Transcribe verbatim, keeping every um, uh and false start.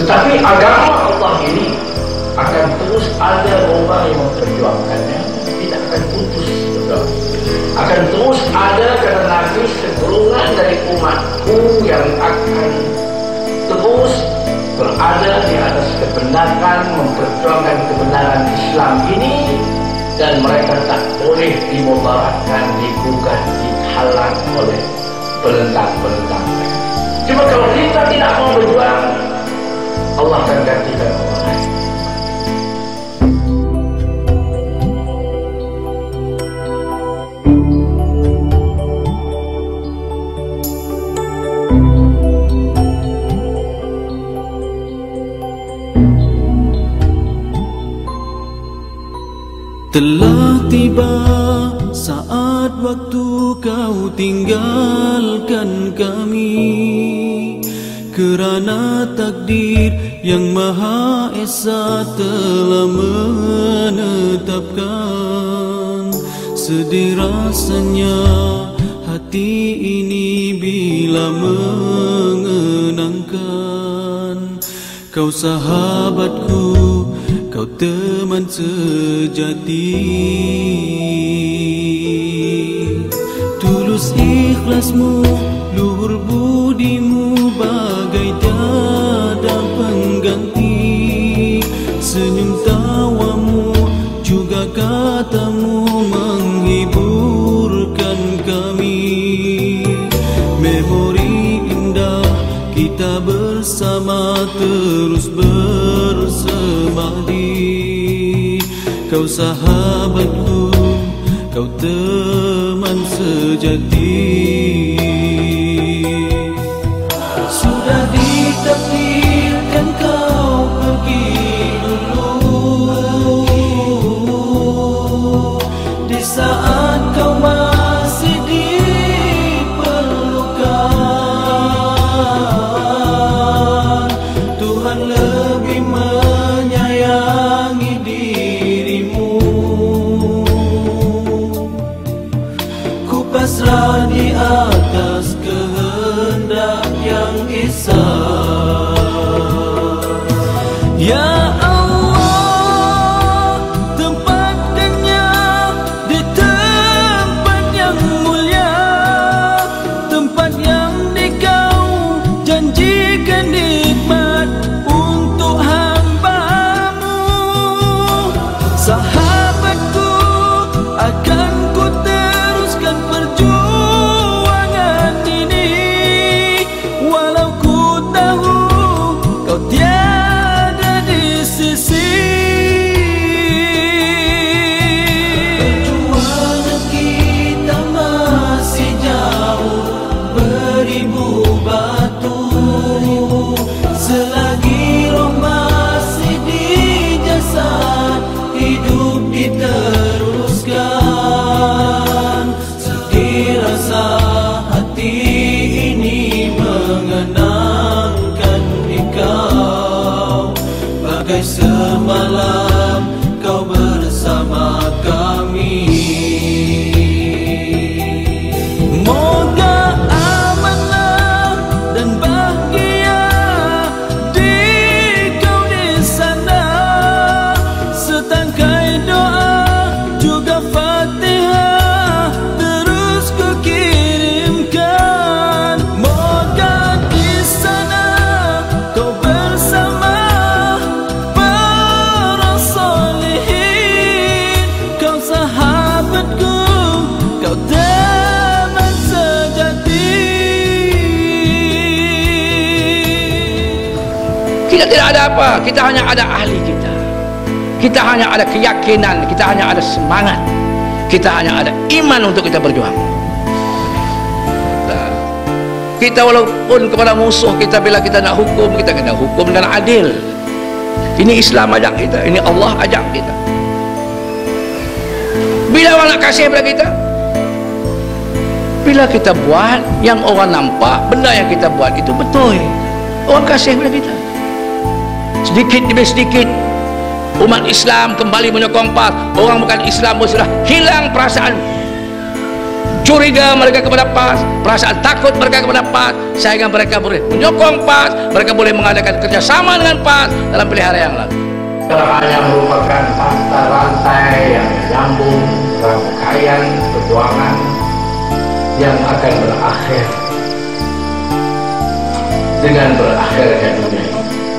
Tetapi agama Allah ini akan terus ada orang yang memperjuangkannya, tidak akan putus juga. Akan terus ada karena Nabi segolongan dari umatku yang akan terus berada di atas kebenaran, memperjuangkan kebenaran Islam ini, dan mereka tak boleh dimudaratkan, digugat, dihalang oleh pelentang-pelentang. Cuma kalau kita tidak mau berjuang, Allah akan gantikan orang lain. Telah tiba saat waktu kau tinggalkan kami, kerana takdir yang Maha Esa telah menetapkan. Sedih rasanya hati ini bila mengenangkan. Kau sahabatku, kau teman sejati. Tulus ikhlasmu, luhur budimu bagai tiada pengganti. Senyum tawamu, juga katamu menghiburkan kami. Memori indah kita bersama terus bersemadi. Kau sahabatku, kau teman sejati. Sudah ditakdirkan kau pergi dulu, di saat kau masih diperlukan. Tuhan lebih menyayangi dirimu. Ku pasrah di atas kehendak yang Esa. Ya Allah, tempatkannya di tempat yang mulia, tempat yang dikau janjikan nikmat untuk hambamu. Sahabatku, akan ku teruskan berjuang. Semalam kau bersama kami. Moga amanah dan bahagia di kau di sana. Setangkai doa juga Fatihah terus ku kirimkan. Moga di sana kau bersama tidak ada apa, kita hanya ada ahli kita. Kita hanya ada keyakinan, kita hanya ada semangat, kita hanya ada iman untuk kita berjuang. Kita walaupun kepada musuh kita, bila kita nak hukum, kita kena hukum dengan adil. Ini Islam ajak kita, ini Allah ajak kita. Bila orang nak kasih kepada kita, bila kita buat yang orang nampak benda yang kita buat itu betul, orang kasih kepada kita. Sedikit demi sedikit umat Islam kembali menyokong PAS. Orang bukan Islam pun sudah hilang perasaan curiga mereka kepada PAS, perasaan takut mereka kepada PAS, sehingga mereka boleh menyokong PAS, mereka boleh mengadakan kerjasama dengan PAS dalam pilihan raya yang lalu. Kerana merupakan rantai-rantai yang menyambung rangkaian perjuangan yang akan berakhir dengan berakhirnya dunia.